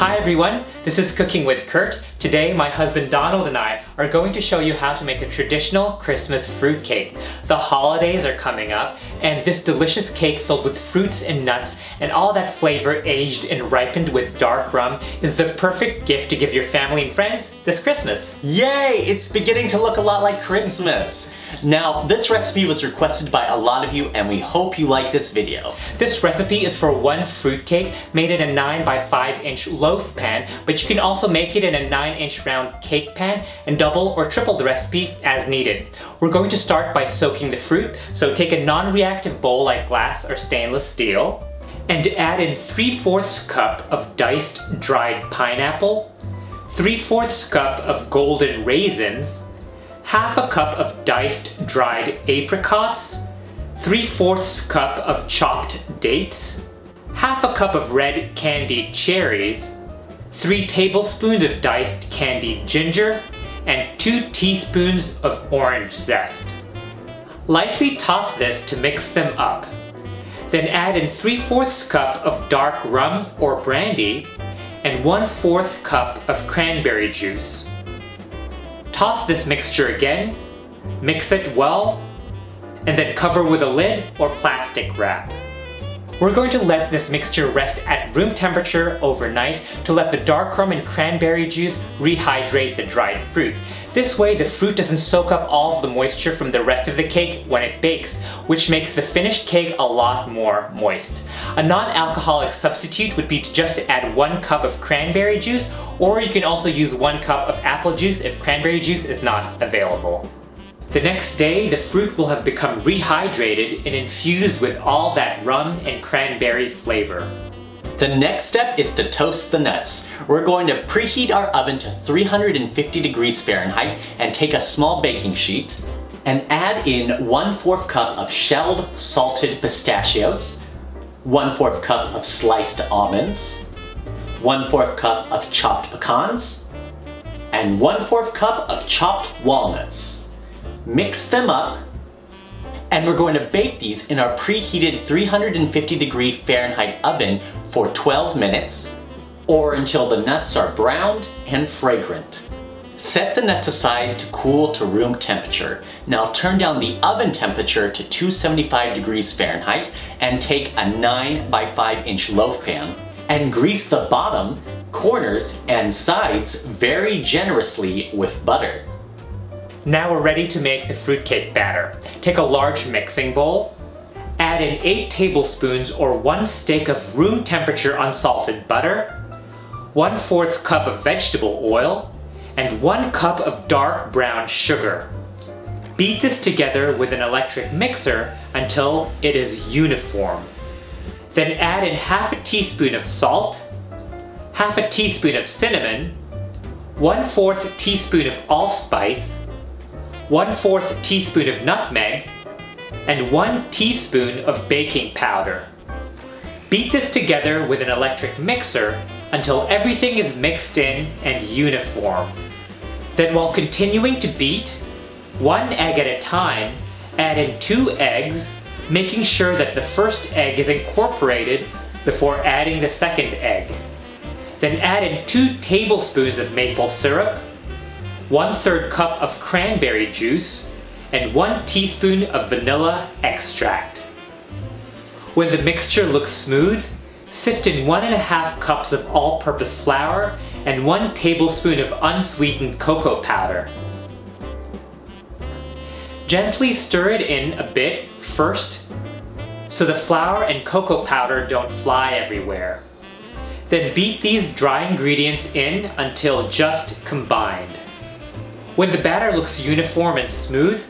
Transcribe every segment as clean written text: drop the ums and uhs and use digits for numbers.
Hi everyone, this is Cooking with Kurt. Today my husband Donald and I are going to show you how to make a traditional Christmas fruit cake. The holidays are coming up and this delicious cake filled with fruits and nuts and all that flavor aged and ripened with dark rum is the perfect gift to give your family and friends this Christmas. Yay! It's beginning to look a lot like Christmas. Now, this recipe was requested by a lot of you and we hope you like this video. This recipe is for one fruitcake made in a 9 by 5 inch loaf pan, but you can also make it in a 9-inch round cake pan and double or triple the recipe as needed. We're going to start by soaking the fruit, so take a non-reactive bowl like glass or stainless steel and add in 3/4 cup of diced dried pineapple, 3/4 cup of golden raisins, 1/2 cup of diced dried apricots, 3/4 cup of chopped dates, 1/2 cup of red candied cherries, 3 tablespoons of diced candied ginger, and 2 teaspoons of orange zest. Lightly toss this to mix them up. Then add in 3/4 cup of dark rum or brandy and 1/4 cup of cranberry juice. Toss this mixture again, mix it well, and then cover with a lid or plastic wrap. We're going to let this mixture rest at room temperature overnight to let the dark rum and cranberry juice rehydrate the dried fruit. This way the fruit doesn't soak up all of the moisture from the rest of the cake when it bakes, which makes the finished cake a lot more moist. A non-alcoholic substitute would be to just add 1 cup of cranberry juice, or you can also use 1 cup of apple juice if cranberry juice is not available. The next day, the fruit will have become rehydrated and infused with all that rum and cranberry flavor. The next step is to toast the nuts. We're going to preheat our oven to 350 degrees Fahrenheit and take a small baking sheet and add in 1/4 cup of shelled salted pistachios, 1/4 cup of sliced almonds, 1/4 cup of chopped pecans, and 1/4 cup of chopped walnuts. Mix them up, and we're going to bake these in our preheated 350 degree Fahrenheit oven for 12 minutes, or until the nuts are browned and fragrant. Set the nuts aside to cool to room temperature. Now turn down the oven temperature to 275 degrees Fahrenheit and take a 9 by 5 inch loaf pan and grease the bottom, corners, and sides very generously with butter. Now we're ready to make the fruitcake batter. Take a large mixing bowl, add in 8 tablespoons or 1 stick of room temperature unsalted butter, 1/4 cup of vegetable oil, and 1 cup of dark brown sugar. Beat this together with an electric mixer until it is uniform. Then add in 1/2 teaspoon of salt, 1/2 teaspoon of cinnamon, 1/4 teaspoon of allspice, 1/4 teaspoon of nutmeg, and 1 teaspoon of baking powder. Beat this together with an electric mixer until everything is mixed in and uniform. Then while continuing to beat, 1 egg at a time, add in 2 eggs, making sure that the first egg is incorporated before adding the second egg. Then add in 2 tablespoons of maple syrup, 1/3 cup of cranberry juice, and 1 teaspoon of vanilla extract. When the mixture looks smooth, sift in 1.5 cups of all-purpose flour and 1 tablespoon of unsweetened cocoa powder. Gently stir it in a bit first so the flour and cocoa powder don't fly everywhere. Then beat these dry ingredients in until just combined. When the batter looks uniform and smooth,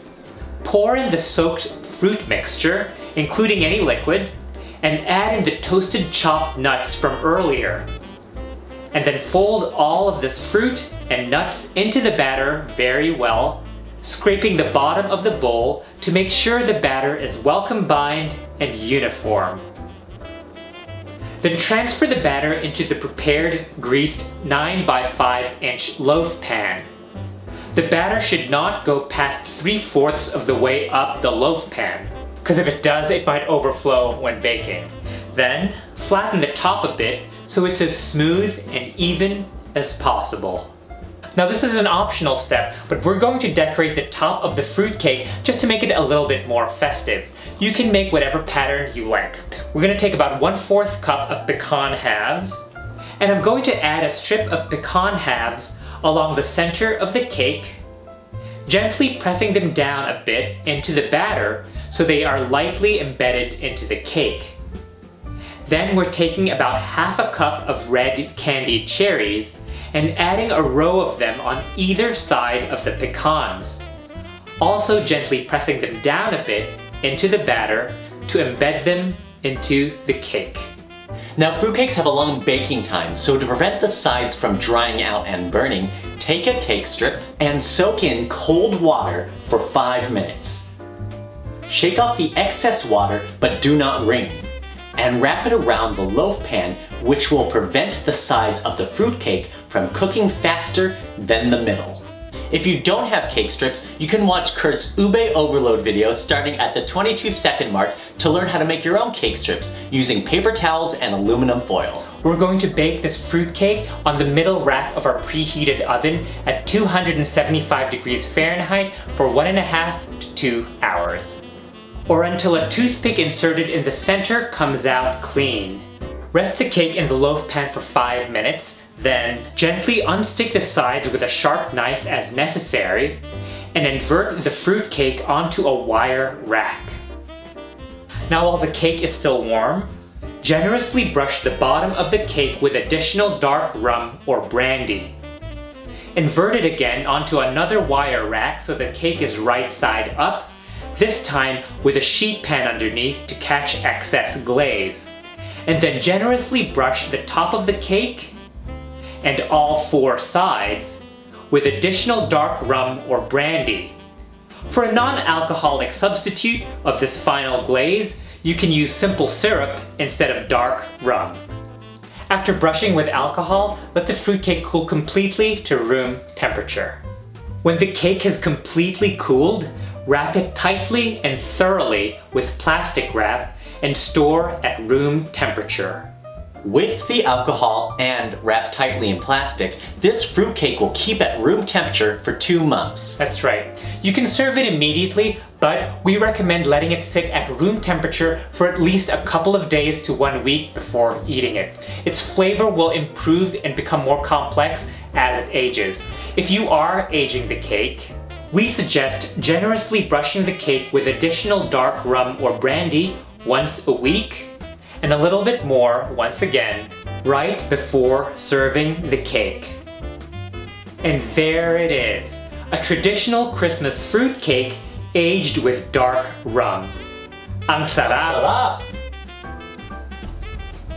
pour in the soaked fruit mixture, including any liquid, and add in the toasted chopped nuts from earlier. And then fold all of this fruit and nuts into the batter very well, scraping the bottom of the bowl to make sure the batter is well combined and uniform. Then transfer the batter into the prepared greased 9 by 5 inch loaf pan. The batter should not go past 3/4 of the way up the loaf pan, because if it does, it might overflow when baking. Then, flatten the top a bit so it's as smooth and even as possible. Now this is an optional step, but we're going to decorate the top of the fruit cake just to make it a little bit more festive. You can make whatever pattern you like. We're going to take about 1/4 cup of pecan halves, and I'm going to add a strip of pecan halves along the center of the cake, gently pressing them down a bit into the batter so they are lightly embedded into the cake. Then we're taking about 1/2 cup of red candied cherries and adding a row of them on either side of the pecans, also gently pressing them down a bit into the batter to embed them into the cake. Now fruitcakes have a long baking time, so to prevent the sides from drying out and burning, take a cake strip and soak in cold water for 5 minutes. Shake off the excess water, but do not wring, and wrap it around the loaf pan, which will prevent the sides of the fruitcake from cooking faster than the middle. If you don't have cake strips, you can watch Kurt's Ube Overload video starting at the 22-second mark to learn how to make your own cake strips using paper towels and aluminum foil. We're going to bake this fruitcake on the middle rack of our preheated oven at 275 degrees Fahrenheit for 1.5 to 2 hours, or until a toothpick inserted in the center comes out clean. Rest the cake in the loaf pan for 5 minutes, then gently unstick the sides with a sharp knife as necessary, and invert the fruit cake onto a wire rack. Now while the cake is still warm, generously brush the bottom of the cake with additional dark rum or brandy. Invert it again onto another wire rack so the cake is right side up, this time with a sheet pan underneath to catch excess glaze. And then generously brush the top of the cake and all 4 sides with additional dark rum or brandy. For a non-alcoholic substitute of this final glaze, you can use simple syrup instead of dark rum. After brushing with alcohol, let the fruitcake cool completely to room temperature. When the cake has completely cooled, wrap it tightly and thoroughly with plastic wrap and store at room temperature. With the alcohol and wrapped tightly in plastic, this fruitcake will keep at room temperature for 2 months. That's right. You can serve it immediately, but we recommend letting it sit at room temperature for at least a couple of days to 1 week before eating it. Its flavor will improve and become more complex as it ages. If you are aging the cake, we suggest generously brushing the cake with additional dark rum or brandy once a week, and a little bit more, once again, right before serving the cake. And there it is, a traditional Christmas fruit cake aged with dark rum. Ang sarap!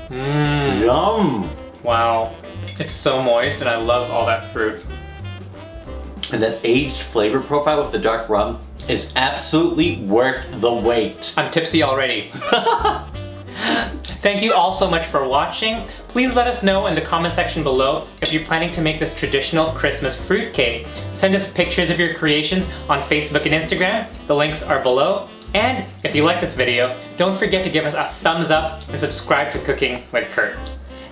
Mmm, yum! Wow, it's so moist and I love all that fruit. And that aged flavor profile of the dark rum is absolutely worth the wait. I'm tipsy already. Thank you all so much for watching. Please let us know in the comment section below if you're planning to make this traditional Christmas fruit cake. Send us pictures of your creations on Facebook and Instagram. The links are below. And if you like this video, don't forget to give us a thumbs up and subscribe to Cooking with Kurt.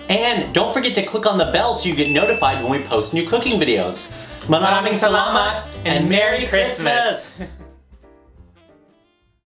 And don't forget to click on the bell so you get notified when we post new cooking videos. Maraming salamat and Merry Christmas!